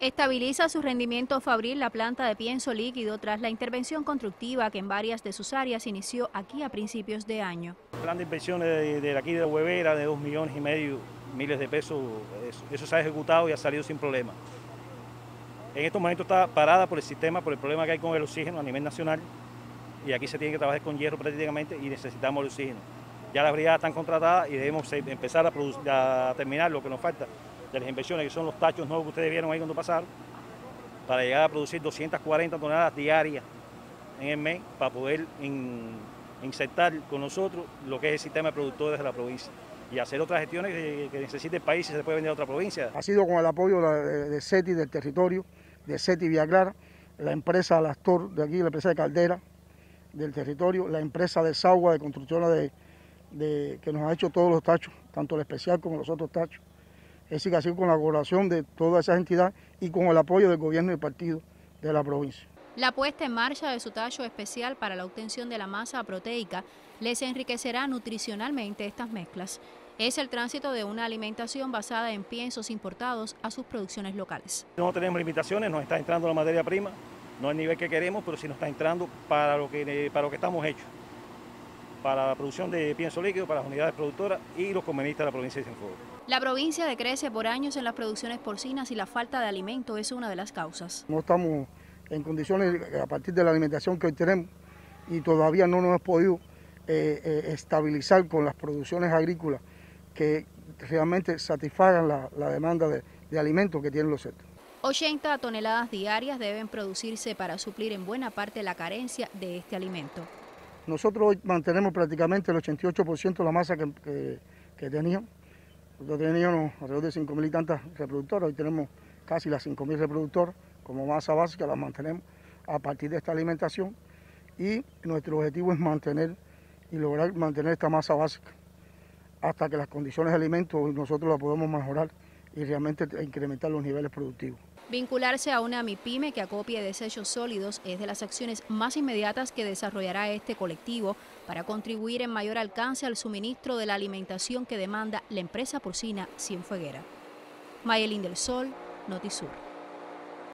Estabiliza su rendimiento fabril la planta de pienso líquido tras la intervención constructiva que en varias de sus áreas inició aquí a principios de año. El plan de inversiones de aquí de Huevera de 2,5 millones miles de pesos, eso se ha ejecutado y ha salido sin problema. En estos momentos está parada por el sistema, por el problema que hay con el oxígeno a nivel nacional, y aquí se tiene que trabajar con hierro prácticamente y necesitamos el oxígeno. Ya las brigadas están contratadas y debemos empezar a terminar lo que nos falta de las inversiones, que son los tachos nuevos que ustedes vieron ahí cuando pasaron, para llegar a producir 240 toneladas diarias en el mes, para poder insertar con nosotros lo que es el sistema de productores de la provincia y hacer otras gestiones que necesite el país si se puede vender a otra provincia. Ha sido con el apoyo de SETI del territorio, de SETI via Clara, la empresa Lastor de aquí, la empresa de Caldera del territorio, la empresa de Saugua de construcción que nos ha hecho todos los tachos, tanto el especial como los otros tachos. Es decir, que ha sido con la colaboración de todas esas entidades y con el apoyo del gobierno y partido de la provincia. La puesta en marcha de su tacho especial para la obtención de la masa proteica les enriquecerá nutricionalmente estas mezclas. Es el tránsito de una alimentación basada en piensos importados a sus producciones locales. No tenemos limitaciones, nos está entrando la materia prima, no al nivel que queremos, pero sí nos está entrando para lo que estamos hechos, para la producción de pienso líquido, para las unidades productoras y los convenientes de la provincia de Cienfuegos. La provincia decrece por años en las producciones porcinas y la falta de alimento es una de las causas. No estamos en condiciones, a partir de la alimentación que hoy tenemos, y todavía no nos hemos podido estabilizar con las producciones agrícolas que realmente satisfagan la demanda de alimentos que tienen los sectores. 80 toneladas diarias deben producirse para suplir en buena parte la carencia de este alimento. Nosotros hoy mantenemos prácticamente el 88% de la masa que teníamos. Nosotros teníamos alrededor de 5.000 y tantas reproductoras, hoy tenemos casi las 5.000 reproductoras. Como masa básica la mantenemos a partir de esta alimentación y nuestro objetivo es mantener y lograr mantener esta masa básica hasta que las condiciones de alimento nosotros la podamos mejorar y realmente incrementar los niveles productivos. Vincularse a una mipyme que acopie desechos sólidos es de las acciones más inmediatas que desarrollará este colectivo para contribuir en mayor alcance al suministro de la alimentación que demanda la empresa porcina cienfueguera. Mayelín del Sol, Notisur.